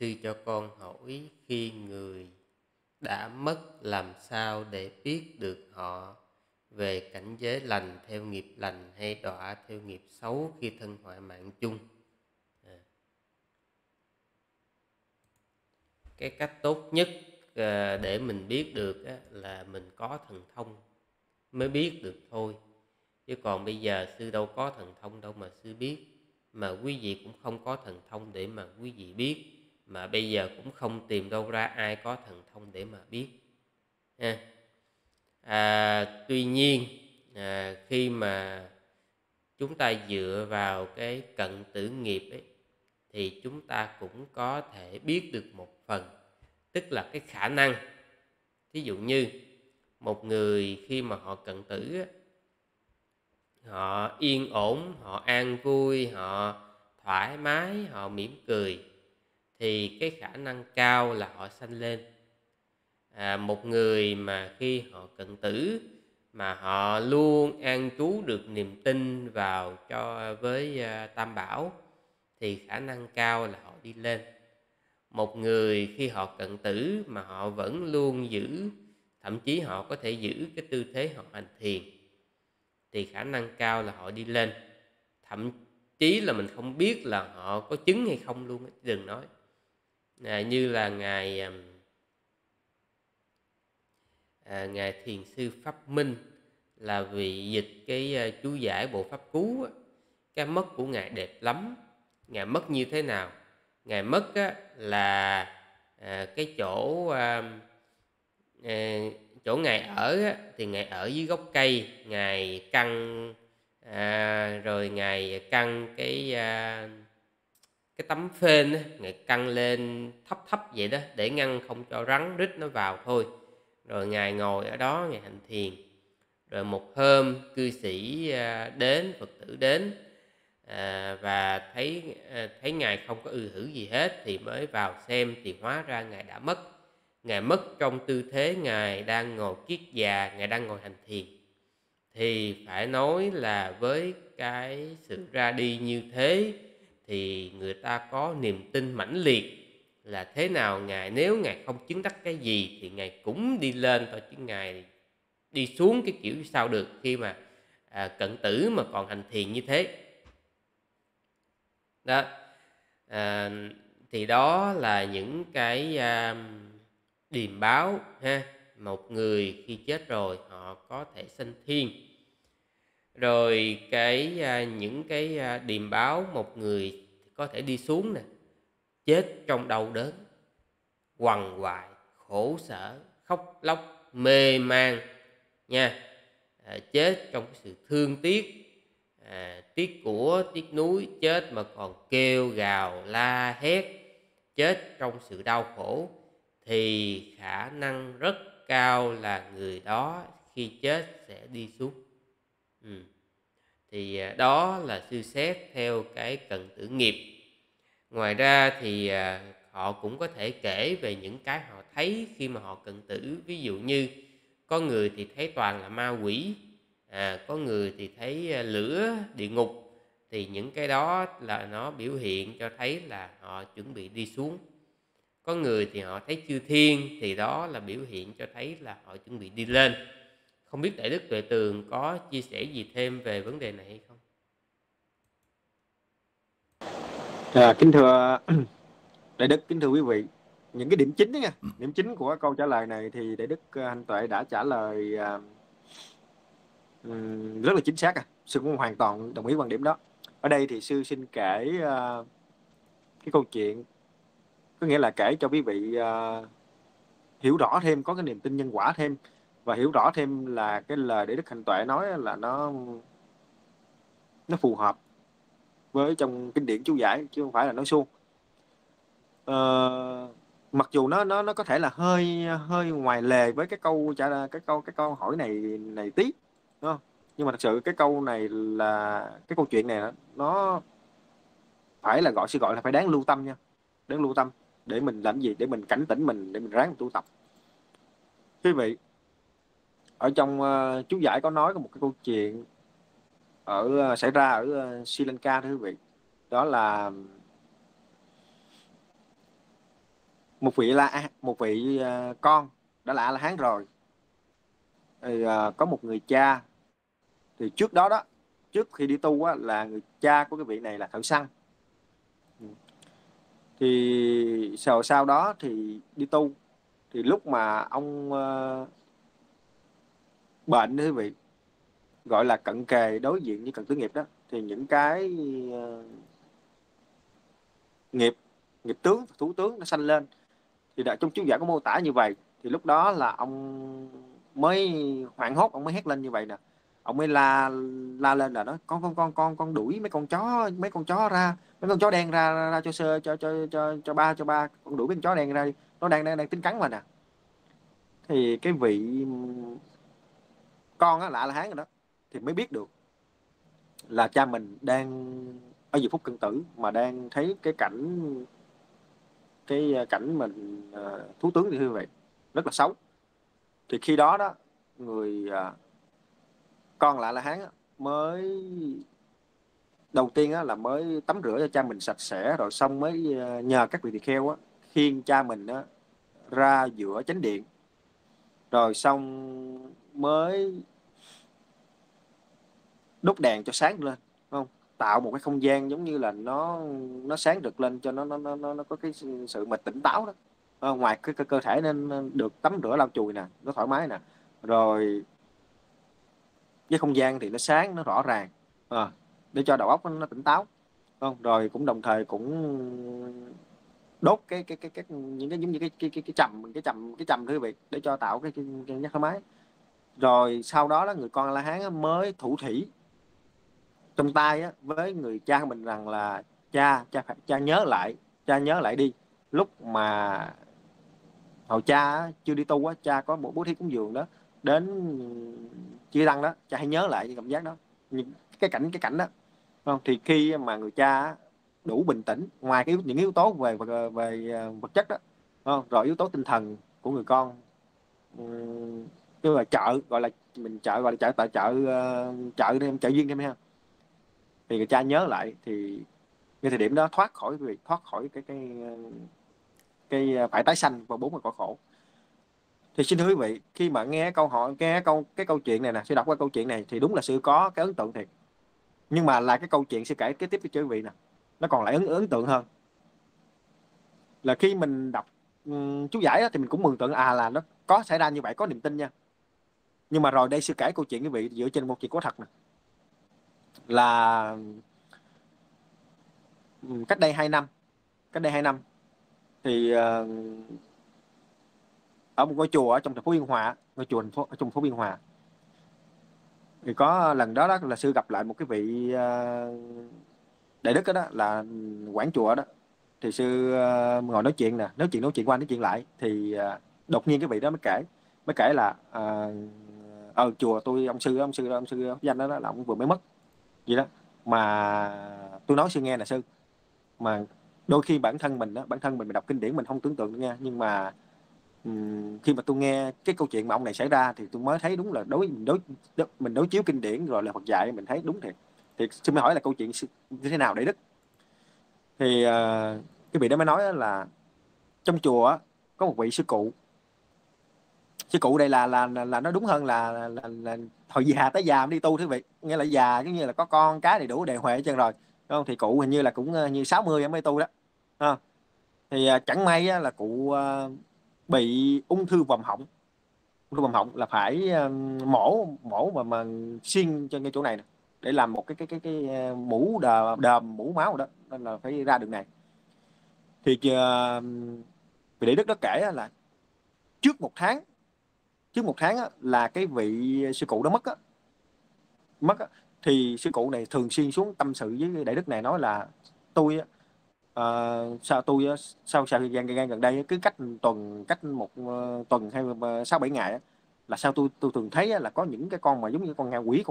Sư cho con hỏi, khi người đã mất làm sao để biết được họ về cảnh giới lành theo nghiệp lành hay đọa theo nghiệp xấu khi thân hoại mạng chung? Cái cách tốt nhất để mình biết được là mình có thần thông mới biết được thôi. Chứ còn bây giờ sư đâu có thần thông đâu mà sư biết. Mà quý vị cũng không có thần thông để mà quý vị biết. Mà bây giờ cũng không tìm đâu ra ai có thần thông để mà biết. Tuy nhiên khi mà chúng ta dựa vào cái cận tử nghiệp ấy, thì chúng ta cũng có thể biết được một phần. Tức là cái khả năng. Thí dụ như một người khi mà họ cận tử ấy, họ yên ổn, họ an vui, họ thoải mái, họ mỉm cười, thì cái khả năng cao là họ sanh lên. Một người mà khi họ cận tử mà họ luôn an trú được niềm tin vào cho với Tam Bảo, thì khả năng cao là họ đi lên. Một người khi họ cận tử mà họ vẫn luôn giữ, thậm chí họ có thể giữ cái tư thế họ hành thiền, thì khả năng cao là họ đi lên. Thậm chí là mình không biết là họ có chứng hay không luôn, đừng nói. Như là Ngài Thiền Sư Pháp Minh, là vị dịch cái chú giải Bộ Pháp Cú. Cái mất của Ngài đẹp lắm. Ngài mất như thế nào? Ngài mất là cái chỗ Ngài ở thì Ngài ở dưới gốc cây. Ngài căng rồi Ngài căng cái tấm phên, Ngài căng lên thấp thấp vậy đó, để ngăn không cho rắn rít nó vào thôi. Rồi Ngài ngồi ở đó, Ngài hành thiền. Rồi một hôm cư sĩ đến, Phật tử đến, và thấy Ngài không có hử gì hết, thì mới vào xem, thì hóa ra Ngài đã mất. Ngài mất trong tư thế Ngài đang ngồi kiết già, Ngài đang ngồi hành thiền. Thì phải nói là với cái sự ra đi như thế, thì người ta có niềm tin mãnh liệt là thế nào Ngài, nếu Ngài không chứng đắc cái gì thì Ngài cũng đi lên thôi, chứ Ngài đi xuống cái kiểu sao được, khi mà cận tử mà còn hành thiền như thế đó. Thì đó là những cái điềm báo ha. Một người khi chết rồi họ có thể sanh thiên. Rồi những cái điềm báo một người có thể đi xuống nè: chết trong đau đớn, quằn quại, khổ sở, khóc lóc, mê man nha. Chết trong sự thương tiếc, tiếc của, tiếc núi. Chết mà còn kêu gào la hét. Chết trong sự đau khổ, thì khả năng rất cao là người đó khi chết sẽ đi xuống. Thì đó là suy xét theo cái cận tử nghiệp. Ngoài ra thì họ cũng có thể kể về những cái họ thấy khi mà họ cận tử. Ví dụ như có người thì thấy toàn là ma quỷ, có người thì thấy lửa, địa ngục. Thì những cái đó là nó biểu hiện cho thấy là họ chuẩn bị đi xuống. Có người thì họ thấy chư thiên, thì đó là biểu hiện cho thấy là họ chuẩn bị đi lên. Không biết Đại Đức Tuệ Tường có chia sẻ gì thêm về vấn đề này hay không? Kính thưa Đại Đức, kính thưa quý vị. Những cái điểm chính đó nha, điểm chính của câu trả lời này thì Đại Đức Hạnh Tuệ đã trả lời rất là chính xác. Sư cũng hoàn toàn đồng ý quan điểm đó. Ở đây thì sư xin kể cái câu chuyện, có nghĩa là kể cho quý vị hiểu rõ thêm, có cái niềm tin nhân quả thêm, và hiểu rõ thêm là cái lời Đại Đức Hạnh Tuệ nói là nó phù hợp với trong kinh điển chú giải, chứ không phải là nói suông. Mặc dù nó có thể là hơi ngoài lề với cái câu hỏi này tí, đúng không? Nhưng mà thật sự cái câu này là cái câu chuyện này nó phải là gọi là phải đáng lưu tâm nha. Đáng lưu tâm để mình làm gì, để mình cảnh tỉnh mình, để mình ráng tu tập. Quý vị, ở trong chú giải có nói có một cái câu chuyện xảy ra ở Sri Lanka thưa quý vị. Đó là Một vị là một vị con đã là A-la-hán rồi, thì có một người cha. Thì trước đó đó, trước khi đi tu á, là người cha của cái vị này là thợ săn. Thì sau đó thì đi tu, thì lúc mà ông bệnh đó quý vị, gọi là cận kề đối diện với cận tử nghiệp đó, thì những cái nghiệp tướng, thủ tướng nó sanh lên. Thì đã trong chú giải có mô tả như vậy. Thì lúc đó là ông mới hoảng hốt, ông mới hét lên như vậy nè. Ông mới la lên là nói con đuổi mấy con chó ra, mấy con chó đen ra cho ba con đuổi mấy con chó đen ra đi, nó đang tính cắn mà nè. Thì cái vị con á, lạ là hán rồi đó, thì mới biết được là cha mình đang ở giây phút cận tử mà đang thấy cái cảnh mình thú tướng như vậy rất là xấu. Thì khi đó đó người con lạ là hán mới đầu tiên là mới tắm rửa cho cha mình sạch sẽ, rồi xong mới nhờ các vị tỳ kheo khiêng cha mình ra giữa chánh điện, rồi xong mới đốt đèn cho sáng lên, không tạo một cái không gian giống như là nó sáng được lên cho nó có cái sự mà tỉnh táo đó. Ngoài cái cơ thể nên được tắm rửa lau chùi nè, nó thoải mái nè, rồi với không gian thì nó sáng, nó rõ ràng, để cho đầu óc nó tỉnh táo, không? Rồi cũng đồng thời cũng đốt cái những cái giống như cái chầm thưa quý vị, để cho tạo cái nhắc thoải mái. Rồi sau đó là người con A La Hán mới thủ thỉ trong tay với người cha mình rằng là cha nhớ lại đi, lúc mà hồi cha chưa đi tu á, cha có một bố thí cúng dường đó đến chia tăng đó, cha hãy nhớ lại những cảm giác đó, những cái cảnh đó, không? Thì khi mà người cha đủ bình tĩnh, ngoài cái những yếu tố về vật chất đó, không? Rồi yếu tố tinh thần của người con, tức là chợ duyên thêm ha. Thì người cha nhớ lại, thì ngay thời điểm đó thoát khỏi cái phải tái sanh và 4 cõi khổ. Thì xin thưa quý vị, khi mà nghe câu chuyện này nè, sẽ đọc qua câu chuyện này thì đúng là sự có cái ấn tượng thiệt. Nhưng mà là cái câu chuyện sẽ kể kế tiếp cho quý vị nè, nó còn lại ấn tượng hơn. Là khi mình đọc chú giải đó, thì mình cũng mường tượng là nó có xảy ra như vậy, có niềm tin nha. Nhưng mà rồi đây sẽ kể câu chuyện quý vị dựa trên một chuyện có thật nè. Là cách đây 2 năm thì ở một ngôi chùa ở trong thành phố Biên Hòa, thì có lần đó là sư gặp lại một cái vị đại đức đó là quản chùa đó. Thì sư ngồi nói chuyện nè, nói chuyện qua nói chuyện lại thì đột nhiên cái vị đó mới kể là ở chùa tôi ông sư danh đó là ông vừa mới mất vậy đó, mà tôi nói sư nghe nè sư, mà đôi khi bản thân mình đọc kinh điển mình không tưởng tượng được nha, nhưng mà khi mà tôi nghe cái câu chuyện mà ông này xảy ra thì tôi mới thấy đúng là đối chiếu kinh điển rồi là Phật dạy, mình thấy đúng thiệt. Thì sư mới hỏi là câu chuyện như thế nào đại đức. Thì cái vị đó mới nói là trong chùa có một vị sư cụ đây là nó đúng hơn là hồi già tới già đi tu thưa vị, nghĩa là già giống như là có con cái đầy đủ đề huệ hết trơn rồi, đúng không? Thì cụ hình như là cũng như 60 mới tu đó. Thì chẳng may là cụ bị ung thư vòm họng là phải mổ mà xuyên trên cái chỗ này nè, để làm một cái mũ đờm mũ máu đó, nên là phải ra đường này. Thì vị đại đức đó kể là trước một tháng là cái vị sư cụ đó mất á. Thì sư cụ này thường xuyên xuống tâm sự với đại đức này, nói là tôi sao gần đây cứ cách một tuần hay 6-7 ngày là sao tôi thường thấy là có những cái con mà giống như con ngạ quỷ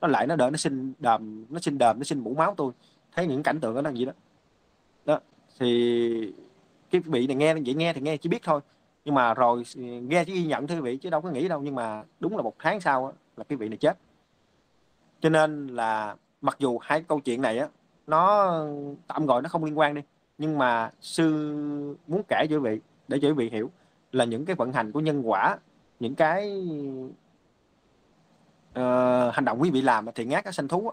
nó lại nó xin đờm, nó xin mũ máu, tôi thấy những cảnh tượng đó là gì đó. Thì cái vị này nghe chỉ biết thôi, nhưng mà rồi nghe chỉ ghi nhận thưa vị chứ đâu có nghĩ đâu. Nhưng mà đúng là 1 tháng sau là cái vị này chết. Cho nên là mặc dù hai câu chuyện này nó tạm gọi nó không liên quan đi, nhưng mà sư muốn kể cho quý vị để cho quý vị hiểu là những cái vận hành của nhân quả, những cái hành động quý vị làm thì ngát các sanh thú đó,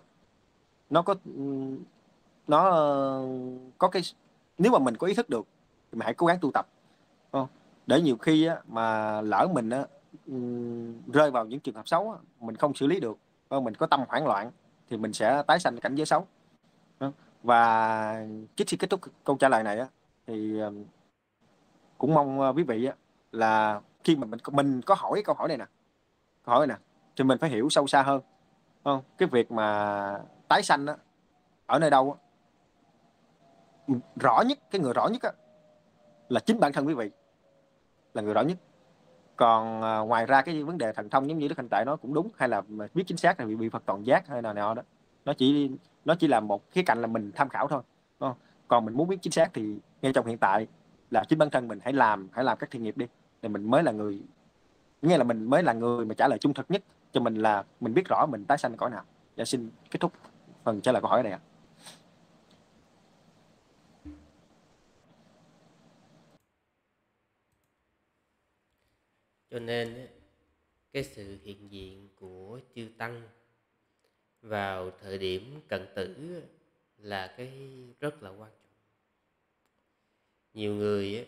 nó có cái, nếu mà mình có ý thức được thì mình hãy cố gắng tu tập, để nhiều khi mà lỡ mình rơi vào những trường hợp xấu, mình không xử lý được, mình có tâm hoảng loạn thì mình sẽ tái sanh cảnh giới xấu. Và trước khi kết thúc câu trả lời này thì cũng mong quý vị là khi mà mình có hỏi câu hỏi này nè, thì mình phải hiểu sâu xa hơn, cái việc mà tái sanh ở nơi đâu rõ nhất, cái người rõ nhất là chính bản thân quý vị là người rõ nhất. Còn ngoài ra cái vấn đề thần thông giống như Đức Hạnh Tuệ nói cũng đúng, hay là biết chính xác là bị Phật toàn giác hay nào nào đó, nó chỉ là một khía cạnh là mình tham khảo thôi. Còn mình muốn biết chính xác thì ngay trong hiện tại là chính bản thân mình hãy làm các thiện nghiệp đi, thì mình mới là người, nghĩa là mình mới là người mà trả lời trung thực nhất cho mình, là mình biết rõ mình tái sanh cõi nào. Dạ, xin kết thúc phần trả lời câu hỏi này ạ. Cho nên cái sự hiện diện của chư tăng vào thời điểm cận tử là cái rất là quan trọng. Nhiều người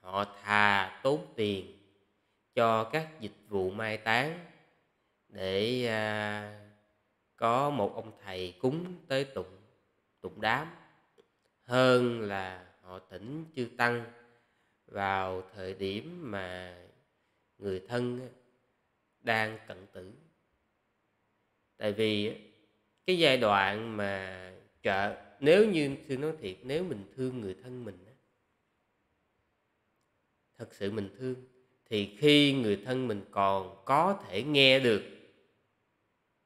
họ thà tốn tiền cho các dịch vụ mai táng để có một ông thầy cúng tới tụng đám, hơn là họ thỉnh chư tăng vào thời điểm mà người thân đang cận tử. Tại vì cái giai đoạn mà nếu như sư nói thiệt, nếu mình thương người thân mình, thật sự mình thương, thì khi người thân mình còn có thể nghe được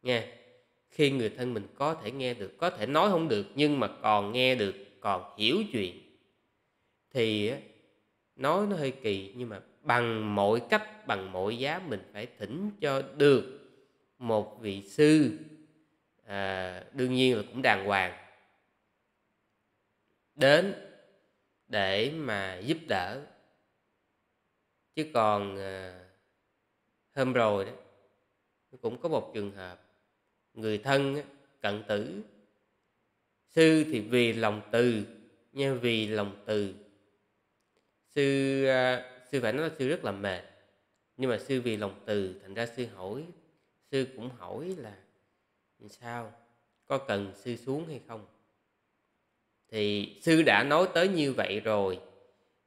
nha, khi người thân mình có thể nghe được, có thể nói không được nhưng mà còn nghe được, còn hiểu chuyện, thì nói nó hơi kỳ nhưng mà bằng mọi cách, bằng mọi giá mình phải thỉnh cho được một vị sư, đương nhiên là cũng đàng hoàng, đến để mà giúp đỡ. Chứ còn hôm rồi đó cũng có một trường hợp người thân cận tử, sư thì vì lòng từ nha, vì lòng từ sư phải nói là sư rất là mệt, nhưng mà sư vì lòng từ, thành ra sư cũng hỏi là sao, có cần sư xuống hay không. Thì sư đã nói tới như vậy rồi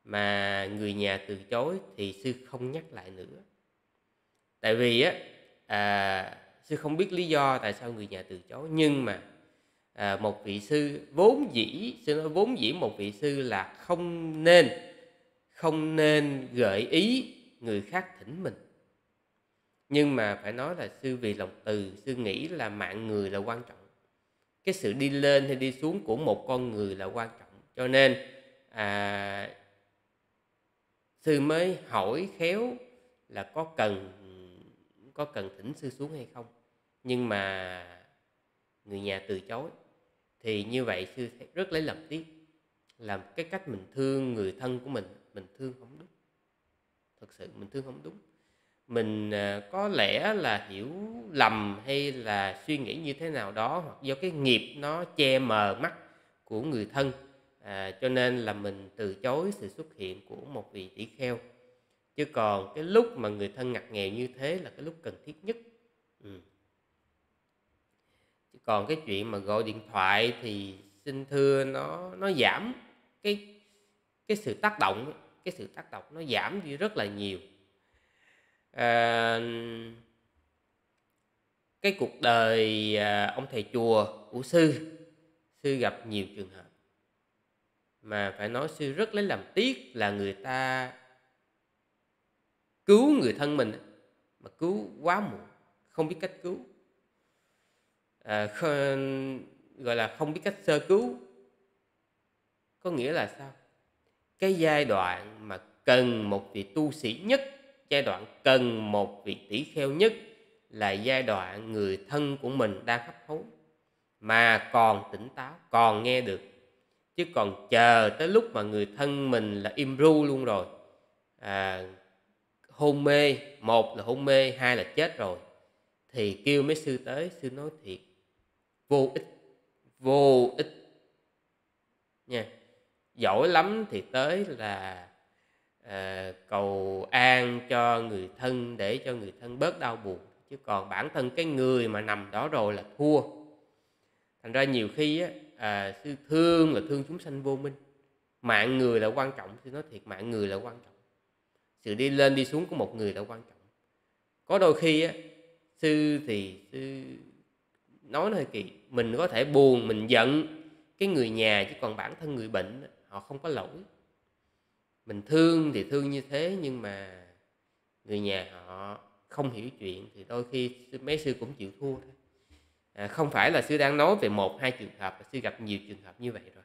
mà người nhà từ chối thì sư không nhắc lại nữa. Tại vì sư không biết lý do tại sao người nhà từ chối, nhưng mà một vị sư vốn dĩ một vị sư là không nên gợi ý người khác thỉnh mình. Nhưng mà phải nói là sư vì lòng từ, sư nghĩ là mạng người là quan trọng, cái sự đi lên hay đi xuống của một con người là quan trọng, cho nên sư mới hỏi khéo là có cần thỉnh sư xuống hay không. Nhưng mà người nhà từ chối thì như vậy sư rất lấy làm tiếc, làm cái cách mình thương người thân của mình thương không đúng, thật sự mình thương không đúng. Mình có lẽ là hiểu lầm hay là suy nghĩ như thế nào đó, hoặc do cái nghiệp nó che mờ mắt của người thân, cho nên là mình từ chối sự xuất hiện của một vị tỷ kheo. Chứ còn cái lúc mà người thân ngặt nghèo như thế là cái lúc cần thiết nhất. Chứ còn cái chuyện mà gọi điện thoại thì xin thưa nó giảm cái sự tác động, nó giảm đi rất là nhiều. Cái cuộc đời ông thầy chùa của sư gặp nhiều trường hợp mà phải nói sư rất lấy làm tiếc, là người ta cứu người thân mình mà cứu quá muộn, không biết cách cứu, gọi là không biết cách sơ cứu. Có nghĩa là sao? Cái giai đoạn mà cần một vị tu sĩ nhất, giai đoạn cần một vị tỷ kheo nhất là giai đoạn người thân của mình đang hấp hối mà còn tỉnh táo, còn nghe được. Chứ còn chờ tới lúc mà người thân mình là im ru luôn rồi hôn mê, một là hôn mê, hai là chết rồi, thì kêu mấy sư tới, sư nói thiệt vô ích nha. Giỏi lắm thì tới là cầu an cho người thân để cho người thân bớt đau buồn, chứ còn bản thân cái người mà nằm đó rồi là thua. Thành ra nhiều khi á, sư thương là thương chúng sanh vô minh. Mạng người là quan trọng, sư nói thiệt mạng người là quan trọng. Sự đi lên đi xuống của một người là quan trọng. Có đôi khi á, sư thì sư nói nó hơi kỳ, mình có thể buồn, mình giận cái người nhà, chứ còn bản thân người bệnh họ không có lỗi. Mình thương thì thương như thế, nhưng mà người nhà họ không hiểu chuyện thì đôi khi mấy sư cũng chịu thua thôi. Không phải là sư đang nói về một hai trường hợp, sư gặp nhiều trường hợp như vậy rồi.